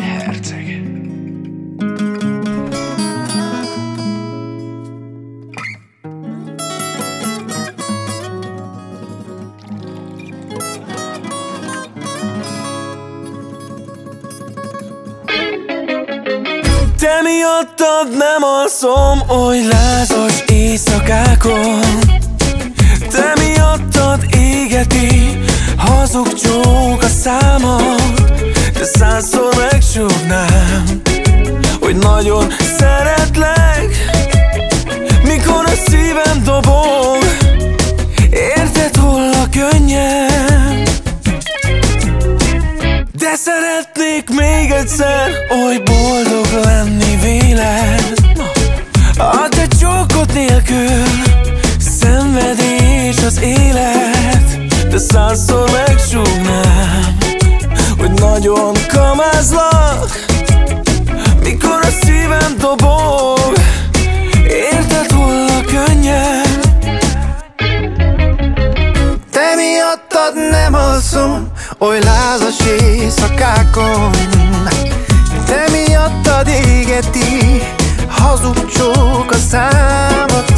HERCEG. Te miattad nem alszom oly lázas éjszakákon, te miattad égeti hazug csók a számom. De százszor megsúgnám, hogy nagyon szeretlek, mikor a szívem dobog, érted, hull a könnyem. De szeretnék még egyszer oly boldog lenni véled, a te csókod nélkül szenvedés az élet. De százszor megsúgnám, hogy nagyon kamázlak, mikor a szívem dobog, érted, hull a könnyem. Te miattad nem alszom oly lázas éjszakákon, te miattad égeti hazug csók a számat.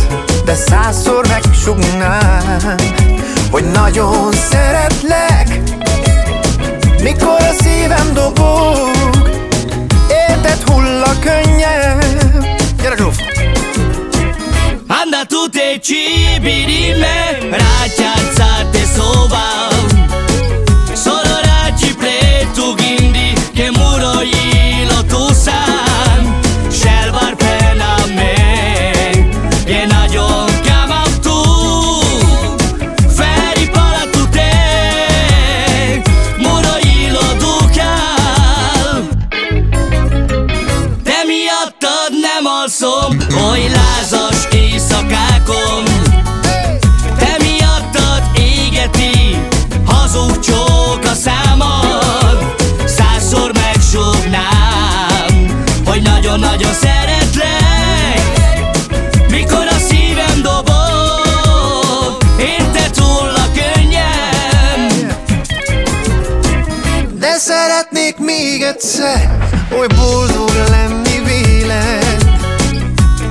De százszor megsugnám, hogy nagyon szeretlek, mikor a szívem dobog, érted, hull a könnyem. Gyere, Zsóf! Anda tu te csibirime, rátyátszát e szóval, solo rácsi prétu gindi, ke muroi lo tu szám, selvar pena me, je nagyon kámam tú, feri pala tu te, muroi. Te miattad nem alszom oly lázas éjszakákon, te miattad égeti hazug csók a számad. Százszor megsúgnám, hogy nagyon-nagyon szeretlek, mikor a szívem dobog, érted, hull a könnyem. De szeretnék még egyszer oly boldog lenni véled,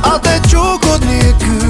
a te csókod nélkül